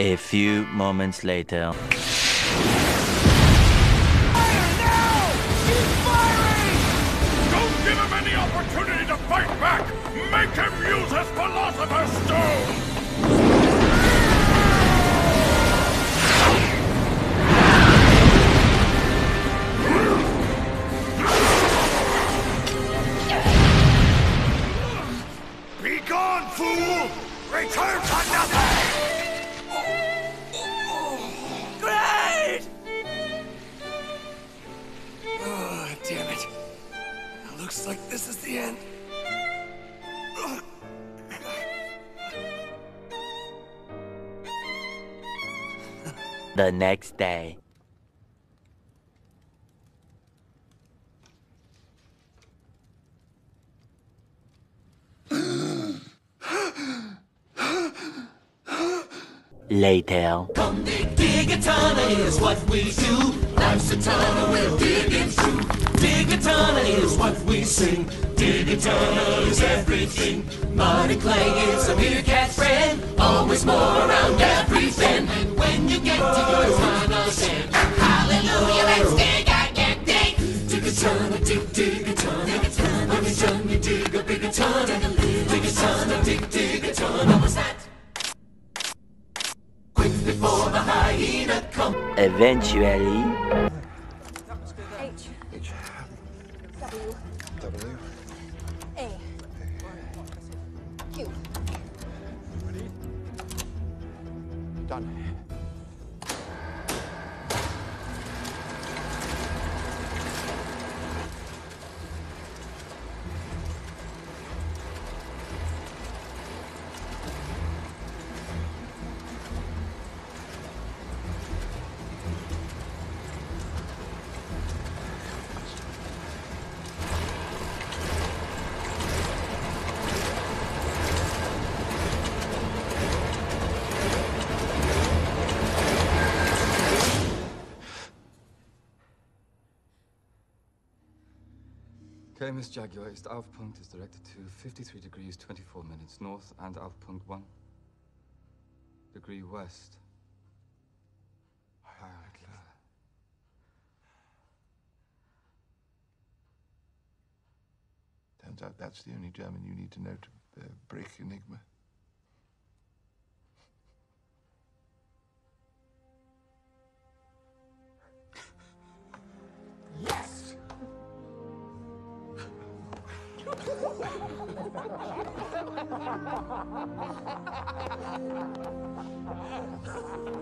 A few moments later. Fire now! Keep firing! Don't give him any opportunity to fight back! Make him use his philosopher's stone! Return to nothing! Great! Oh, damn it. It looks like this is the end. The next day. Later. Come dig a ton is what we do. Life's a tunnel we'll dig into. Dig a ton is what we sing. Dig a ton is everything. Marty Clay is a meerkat friend. Always more around everything. And when you get to your tunnel sand, hallelujah, let's dig again, dig. Dig a ton, dig a ton. Dig a ton, every time you dig a big ton. Dig a ton, dig a ton. What was that? Before the hyena comes. Eventually. H. W. A. Q. Ready? Done. Miss Jaguar ist Aufpunkt is directed to 53 degrees 24 minutes north and Aufpunkt 1 degree west. Turns out that's the only German you need to know to break Enigma. Ha ha ha.